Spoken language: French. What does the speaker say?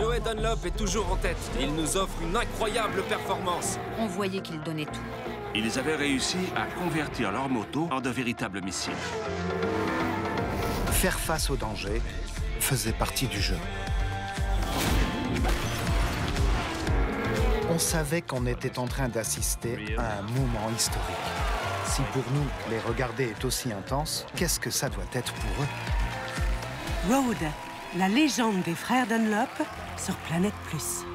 Joey Dunlop est toujours en tête. Il nous offre une incroyable performance. On voyait qu'il donnait tout. Ils avaient réussi à convertir leur moto en de véritables missiles. Faire face au danger faisait partie du jeu. On savait qu'on était en train d'assister à un moment historique. Si pour nous, les regarder est aussi intense, qu'est-ce que ça doit être pour eux? Road, la légende des frères Dunlop sur Planète Plus.